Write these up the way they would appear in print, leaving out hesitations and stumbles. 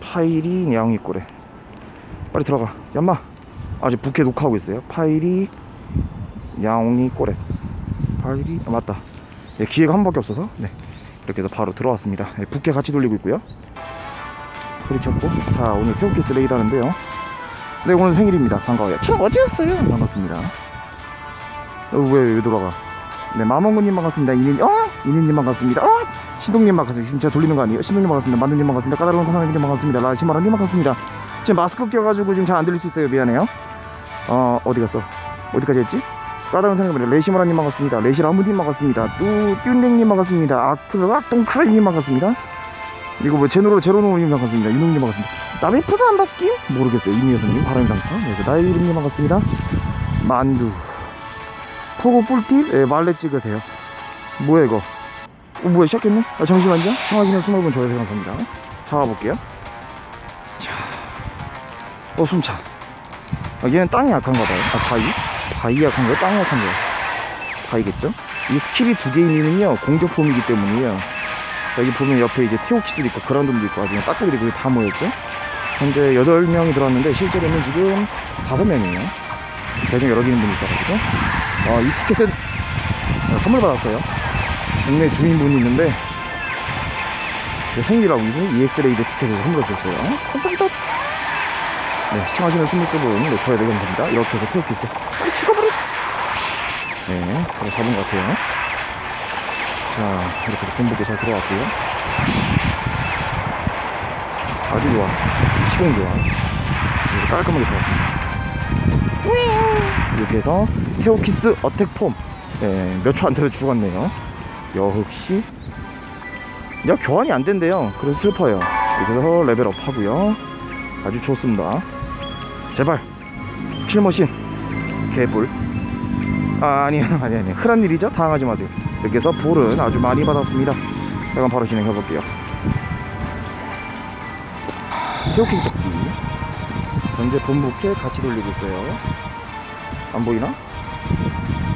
파이리 냥이 꼬래. 빨리 들어가 얌마. 아직 부캐 녹화하고 있어요. 파이리 냥이 꼬래. 파이리, 아, 맞다. 네, 기회가 한 번밖에 없어서 네, 이렇게 해서 바로 들어왔습니다. 네, 부캐 같이 돌리고 있고요. 소리쳤고. 자, 오늘 테오키스 레이드 하는데요. 네, 오늘 생일입니다. 반가워요. 저 어제였어요. 반갑습니다. 왜 돌아가? 네, 마몽구님 반갑습니다. 이니님 반갑습니다. 신동님 반갑습니다. 진짜 돌리는 거 아니에요? 신동님 반갑습니다. 만두님 반갑습니다. 까다로운 선생님 반갑습니다. 라시마라님 반갑습니다. 지금 마스크 껴가지고 지금 잘 안 들릴 수 있어요. 미안해요. 어디 갔어? 어디까지 했지? 까다로운 선생님, 레시마라님 반갑습니다. 레시라무님 반갑습니다. 뚠뚠님 반갑습니다. 아크라똥크라님 반갑습니다. 그리고 뭐 제노로 제로노님 반갑습니다. 유능님 반갑습니다. 남의 푸사 안 바뀜? 모르겠어요. 이미여사님 바람이 장쳐. 네, 나의 이름님 반갑습니다. 만두 포고 뿔팁? 예, 말레 찍으세요. 뭐야 이거? 뭐야, 시작했네? 아, 잠시만요. 청하시는 숨어본 저의 생각합니다. 잡아볼게요. 자, 숨차. 아, 얘는 땅이 약한가 봐요. 아, 바위? 바위 약한 거예요? 땅이 약한 거예요? 바위겠죠? 이 스킬이 두 개인 이유는요, 공격 폼이기 때문이에요. 자, 여기 보면 옆에 이제 테오키스도 있고, 그란돔도 있고, 아주 딱딱이도 있고, 다 모였죠? 현재 8명이 들어왔는데, 실제로는 지금 5명이에요. 대중 여러 개인 분이 있어가지고. 이 티켓은 선물 받았어요. 동네 주민분이 있는데 생일이라고 EX 레이드 티켓을 선물해 주셨어요. 감사합니다. 네, 시청하시는 승객분은 놓쳐야 되겠습니다. 이렇게 해서 테오키스 빨리 죽어버려. 네, 바로 잡은 것 같아요. 자, 이렇게 공복에 잘 들어왔고요. 아주 좋아. 시공 좋아. 깔끔하게 들어왔습니다. 이렇게 해서 테오키스 어택폼. 예, 몇 초 안 돼서 죽었네요. 역시 야, 교환이 안 된대요. 그래서 슬퍼요. 이렇게 해서 레벨업 하고요. 아주 좋습니다. 제발 스킬머신 개불. 아, 아니요. 흔한 일이죠. 당황하지 마세요. 이렇게 해서 볼은 아주 많이 받았습니다. 그럼 바로 진행해 볼게요. 테오키스 적기 현재 본부께 같이 돌리고 있어요. 안 보이나?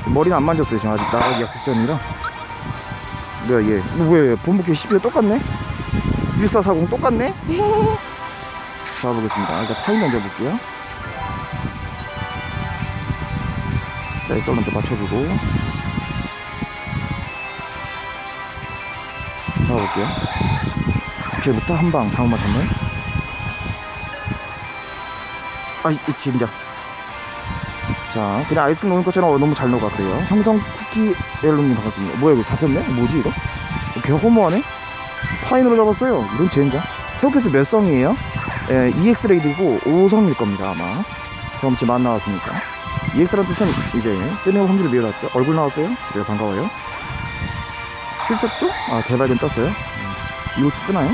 머리는 안 만졌어요. 지금 아직 나가기 약속전이라. 뭐야 얘? 왜 본부께 10회 똑같네? 1440 똑같네? 잡아보겠습니다. 일단 파이 먼저 볼게요. 자, 이쪽 먼저 맞춰주고 잡아볼게요. 이렇게부터 한방 장마 전문. 아이, 진짜. 자, 그냥 아이스크림 녹는 것처럼 너무 잘 녹아. 그래요. 삼성 쿠키 앨롱님 반갑습니다. 뭐야 이거 잡혔네? 뭐지 이거? 개 허무하네? 파인으로 잡았어요. 이런 젠장. 테오키스 몇 성이에요? 예, EX 레이드고 5성일 겁니다 아마. 그럼 지금 안 나왔으니까 EX라는 뜻은 이제 뜨내고 성질을 미워놨죠. 얼굴 나왔어요? 그래, 반가워요. 실습죠? 아, 대발견 떴어요. 이거 춥구나요?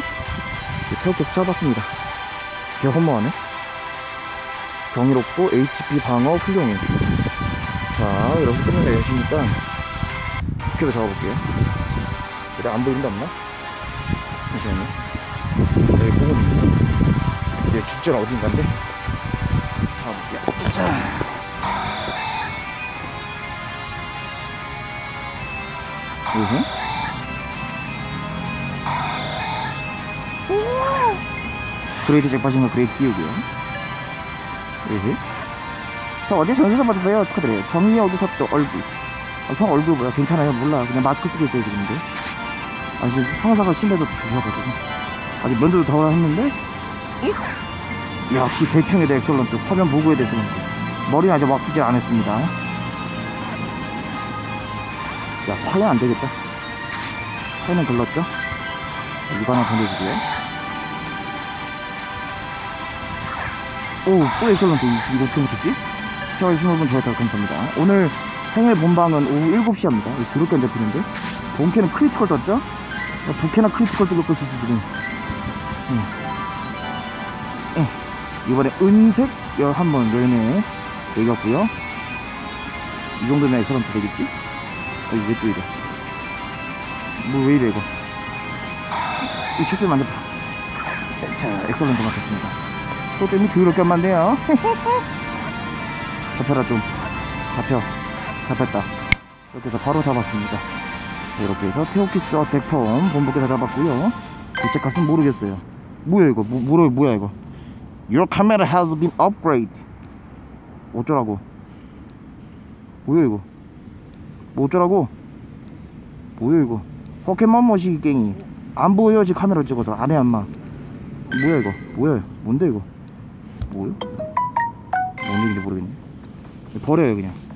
테오키스 잡았습니다. 개 허무하네. 경이롭고 HP 방어 훌륭해. 자, 이렇게 끝내내시니까 부캐도 잡아볼게요. 일단 안 보인다 없나? 잠시만요. 여기 보급입니다. 이제 축제는 어딘가인데 가볼게요. 자, 브레이크 잭팟인가. 브레이크 끼우고요. 으흠. 자, 어제 전세전 받으세요. 축하드려요. 정의의 어디서도 얼굴. 아, 형 얼굴 뭐야? 괜찮아요? 몰라. 그냥 마스크 쓰고 있어요, 지금도. 아, 지금 형사가 심해서 주셔가지고. 아직 면도도 다 했는데? 이? 역시 대충에 대해 엑설런트. 화면 보고에 대해 엑설런트. 머리는 아직 막 쓰질 않았습니다. 야, 화면 안 되겠다. 화면 걸렀죠? 이거 하나 던져주고요. 오, 또 엑설런트. 이거 어떻게 못했지? 시청해 주신 여러분 좋았다고 감사합니다. 오늘 생일 본방은 오후 7시 합니다. 드럽게 안 잡히는데? 본캐는 크리티컬 떴죠? 부캐나 크리티컬 떴고 주지 지금. 이번에 은색 11번 연애 얘기였고요. 이 정도면 엑설런트 되겠지? 아, 이게 또 이래. 뭐 왜 이래 이거? 이 초점이 만졌다. 자, 엑설런트 맞췄습니다. 초점이 교유롭게 안 맞네요. 잡혀라 좀. 잡혔다. 이렇게 해서 바로 잡았습니다. 이렇게 해서 테오키스 어택폼 본부께 다 잡았고요. 이책 값은 모르겠어요. 뭐야 이거? 뭐야 이거? Your camera has been upgraded. 어쩌라고? 뭐야 이거? 뭐 어쩌라고? 뭐야 이거? 포켓몬 머시기 갱이 안 보여지 카메라 찍어서 안해 안마. 뭐야 이거? 뭐야? 뭔데 이거? 뭐야? 뭔 얘기인지 모르겠네. 버려요 그냥.